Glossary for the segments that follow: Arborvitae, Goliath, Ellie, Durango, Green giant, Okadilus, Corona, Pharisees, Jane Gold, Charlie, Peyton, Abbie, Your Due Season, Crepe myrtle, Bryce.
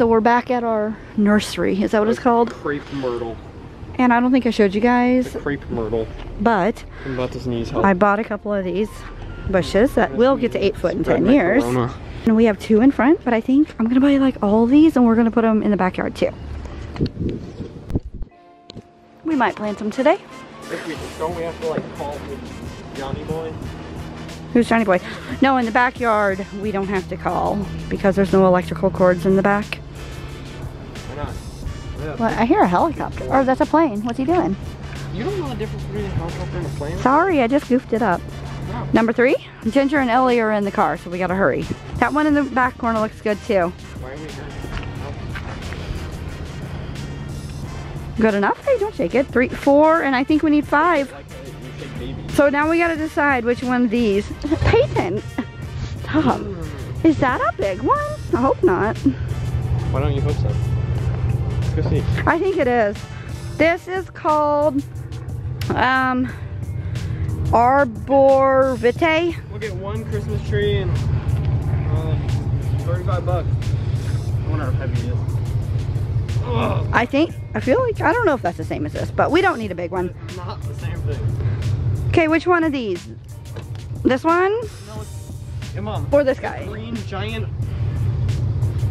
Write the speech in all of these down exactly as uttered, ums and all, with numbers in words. so we're back at our nursery. Is that what it's called? Crepe myrtle. And I don't think I showed you guys. The crepe myrtle. But I'm about to sneeze, I bought a couple of these bushes that will get to eight foot in ten years. Corona. And we have two in front, but I think I'm gonna buy like all these and we're gonna put them in the backyard too. We might plant them today. If we don't, we have to like call Johnny Boy. Who's Johnny Boy? No, in the backyard we don't have to call because there's no electrical cords in the back. Why not? Yeah. Well, I hear a helicopter. Oh, that's a plane. What's he doing? You don't know the difference between a helicopter and a plane. Sorry, I just goofed it up. No. Number three, Ginger and Ellie are in the car, so we gotta hurry. That one in the back corner looks good too. Why are we good? Good enough? Hey, don't shake it. Three, four, and I think we need five. So now we gotta decide which one of these. Peyton! Stop. Is that a big one? I hope not. Why don't you hope so? Let's go see. I think it is. This is called um, Arborvitae. We'll get one Christmas tree and uh, thirty-five bucks. I wonder how heavy it is. Ugh. I think, I feel like, I don't know if that's the same as this, but we don't need a big one. It's not the same thing. Okay, which one of these? This one? No, it's, hey, Mom. Or this guy? Green giant.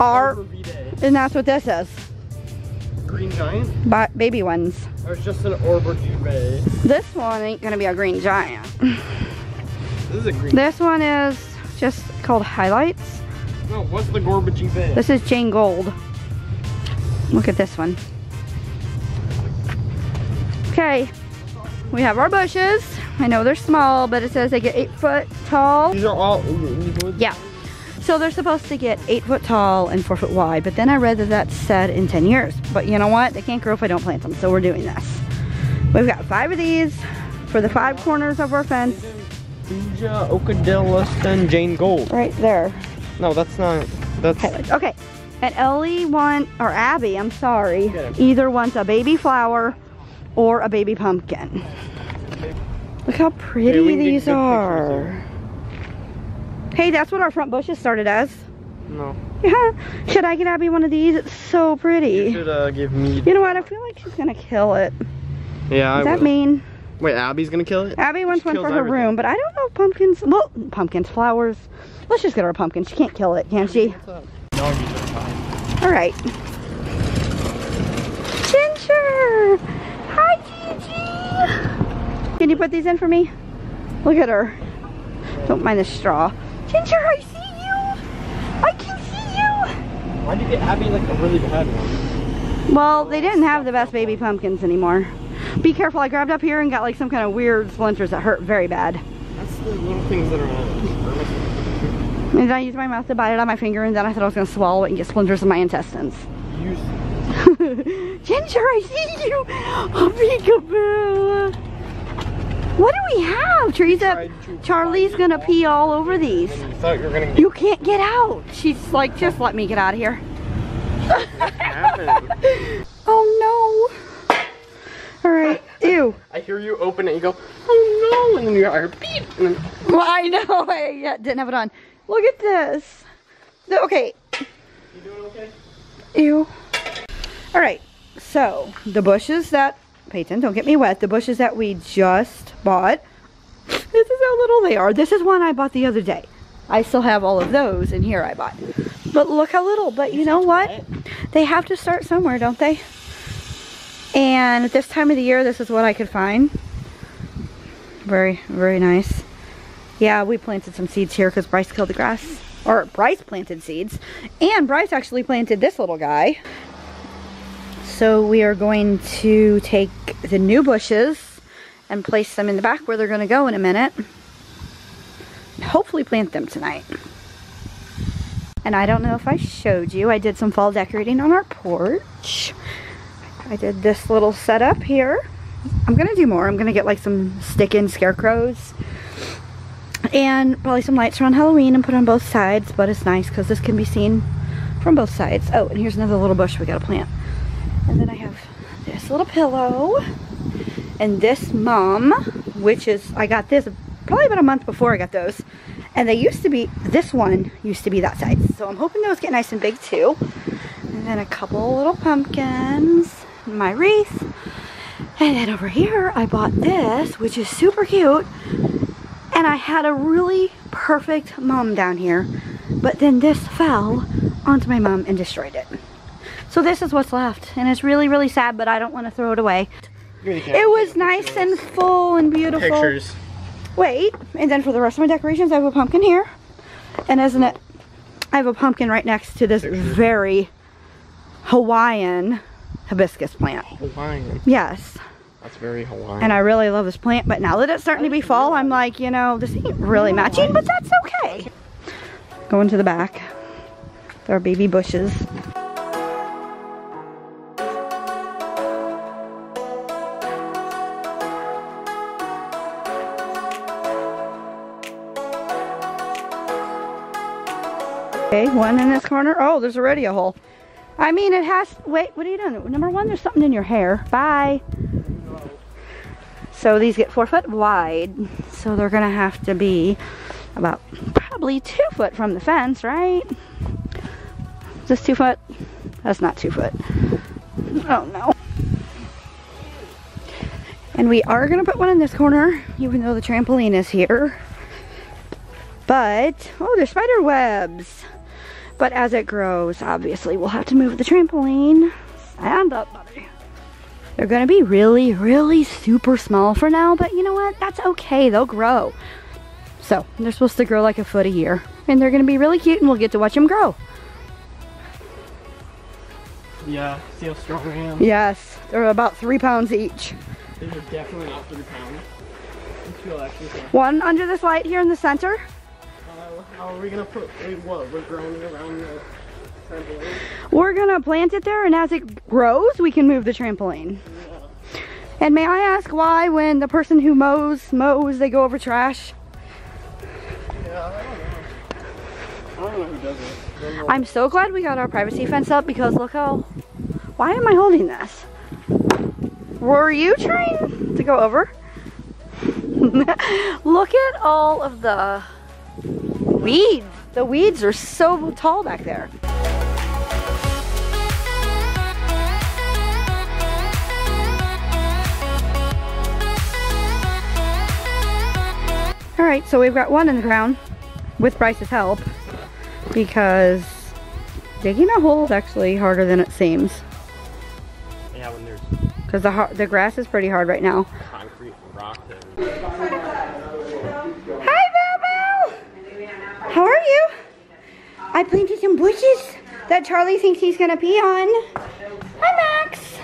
R. And that's what this is. Green giant? Ba baby ones. Or it's just an arborvitae. This one ain't gonna be a green giant. This is a green. This one is just called highlights. No, what's the arborvitae? This is Jane Gold. Look at this one. Okay, we have our bushes. I know they're small, but it says they get eight foot tall. These are all. Yeah. So they're supposed to get eight foot tall and four foot wide, but then I read that that's said in ten years. But you know what? They can't grow if I don't plant them, so we're doing this. We've got five of these for the five corners of our fence. Ninja, Okadilus, and Jane Gold. Right there. No, that's not, that's. Okay, okay. And Ellie want, or Abbie, I'm sorry, yeah. Either wants a baby flower or a baby pumpkin. Look how pretty yeah, these are. Hey, that's what our front bushes started as. No. Yeah. Should I get Abby one of these? It's so pretty. You should uh, give me. You know what? I feel like she's gonna kill it. Yeah. Does I that will. mean? Wait, Abby's gonna kill it? Abby wants she one for her everything. room, but I don't know if pumpkins. Well, pumpkins, flowers. Let's just get her a pumpkin. She can't kill it, can she? All right. Ginger. Hi, Gigi. Can you put these in for me? Look at her. Don't mind the straw. Ginger, I see you! I can see you! Why'd you get Abby like a really bad one? Well, they didn't have the best baby pumpkins anymore. Be careful, I grabbed up here and got like some kind of weird splinters that hurt very bad. That's the little things that are on it. And I used my mouth to bite it on my finger and then I thought I was going to swallow it and get splinters in my intestines. You... Ginger, I see you! Oh, peekaboo! What do we have, Teresa? Charlie's gonna pee all over these. You can't get out. She's like, just let me get out of here. Oh no. All right, ew. I hear you open it, you go, oh no, and then you are beep. Well, I know, I didn't have it on. Look at this. Okay. You doing okay? Ew. All right, so the bushes that Peyton, don't get me wet. The bushes that we just bought. This is how little they are. This is one I bought the other day. I still have all of those in here I bought. But look how little. But you know what? They have to start somewhere, don't they? And at this time of the year, this is what I could find. Very, very nice. Yeah, we planted some seeds here because Bryce killed the grass. Or Bryce planted seeds. And Bryce actually planted this little guy. So we are going to take the new bushes and place them in the back where they're going to go in a minute. Hopefully plant them tonight. And I don't know if I showed you, I did some fall decorating on our porch. I did this little setup here. I'm going to do more. I'm going to get like some stick-in scarecrows. And probably some lights around Halloween and put on both sides. But it's nice because this can be seen from both sides. Oh, and here's another little bush we got to plant. And then I have this little pillow and this mom, which is, I got this probably about a month before I got those. And they used to be, this one used to be that size. So I'm hoping those get nice and big too. And And then a couple little pumpkins, my wreath. And then over here, I bought this, which is super cute. And I had a really perfect mom down here, but then this fell onto my mom and destroyed it. So this is what's left, and it's really, really sad, but I don't want to throw it away. Really it was nice and full and beautiful. Pictures. Wait, and then for the rest of my decorations, I have a pumpkin here. And isn't it, I have a pumpkin right next to this Pictures. very Hawaiian hibiscus plant. Hawaiian. Yes. That's very Hawaiian. And I really love this plant, but now that it's starting to be fall, I'm like, you know, this ain't really matching, but that's okay. Going to the back. There are baby bushes. Okay, one in this corner. Oh, there's already a hole. I mean, it has, wait, what are you doing? Number one, there's something in your hair. Bye. So these get four foot wide, so they're gonna have to be about probably two foot from the fence, right? Is this two foot? That's not two foot. Oh no. And we are gonna put one in this corner, even though the trampoline is here. But, oh, there's spider webs. But as it grows, obviously, we'll have to move the trampoline. Stand up, buddy. They're gonna be really, really super small for now, but you know what? That's okay, they'll grow. So, they're supposed to grow like a foot a year. And they're gonna be really cute and we'll get to watch them grow. Yeah, see how strong I am? Yes, they're about three pounds each. These are definitely not three pounds. One under this light here in the center. Uh, how are we gonna put, wait, what, we're growing around the... We're gonna plant it there, and as it grows, we can move the trampoline. Yeah. And may I ask why, when the person who mows mows, they go over trash? Yeah, I don't know. I don't know who does it. I'm so glad we got our privacy fence up because look how. Why am I holding this? Were you trying to go over? Look at all of the weeds. The weeds are so tall back there. Alright, so we've got one in the ground with Bryce's help because digging a hole is actually harder than it seems. Yeah, when there's... Because the, the grass is pretty hard right now. Concrete rock. How are you? I planted some bushes that Charlie thinks he's gonna pee on. Hi, Max.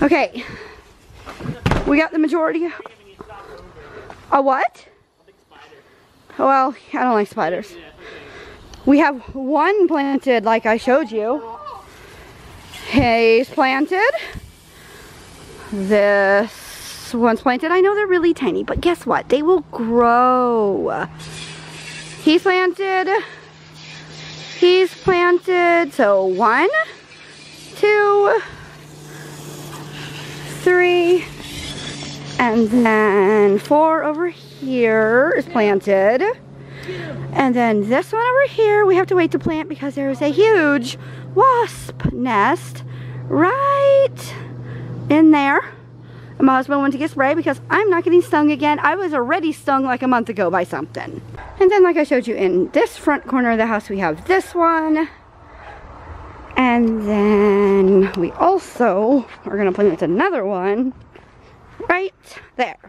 Okay, we got the majority. A what? Well, I don't like spiders. We have one planted like I showed you. Hay's planted. This one's planted. I know they're really tiny, but guess what? They will grow. He's planted, he's planted, so one, two, three, and then four over here is planted. And then this one over here, we have to wait to plant because there is a huge wasp nest right in there. And my husband went to get spray because I'm not getting stung again. I was already stung like a month ago by something. And then like I showed you in this front corner of the house, we have this one. And then we also are gonna plant another one right there.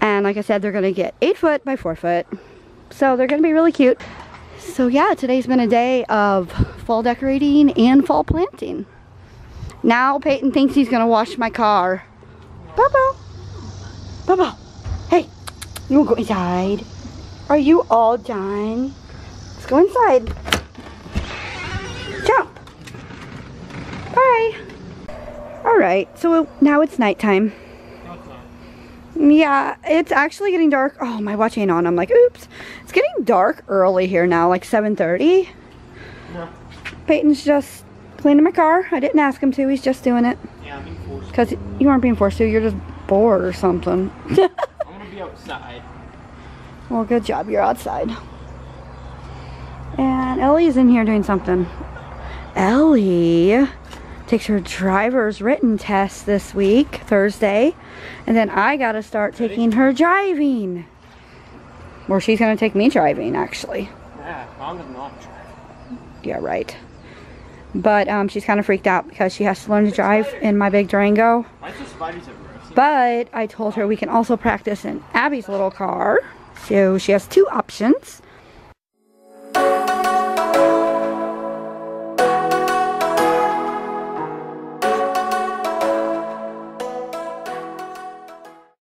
And like I said, they're gonna get eight foot by four foot. So they're gonna be really cute. So yeah, today's been a day of fall decorating and fall planting. Now Peyton thinks he's gonna wash my car. Bobo! Bobo! Hey! You wanna go inside? Are you all done? Let's go inside. Jump! Bye! Alright, so now it's nighttime. Yeah, it's actually getting dark. Oh, my watch ain't on. I'm like, oops. It's getting dark early here now, like seven thirty. Yeah. Peyton's just cleaning my car. I didn't ask him to. He's just doing it. Yeah, I'm being forced. Because you aren't being forced to. You're just bored or something. I'm gonna be outside. Well, good job. You're outside. And Ellie's in here doing something. Ellie takes her driver's written test this week, Thursday. And then I gotta start taking her driving. Or she's gonna take me driving, actually. Yeah, mom does not drive. Yeah, right. But um, she's kind of freaked out because she has to learn to drive in my big Durango. Why is the spiders everywhere? But I told her we can also practice in Abby's little car. So she has two options.